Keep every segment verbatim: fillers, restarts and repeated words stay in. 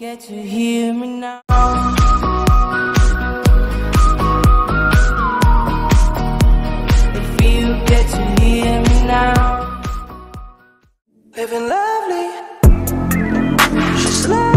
Get to hear me now. If you get to hear me now. Living lovely. Just love me.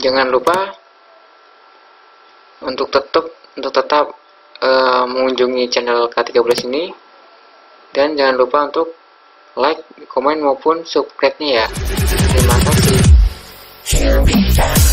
Jangan lupa untuk tetap untuk tetap uh, mengunjungi channel K tiga belas ini, dan jangan lupa untuk like, komen maupun subscribe-nya ya. Terima kasih.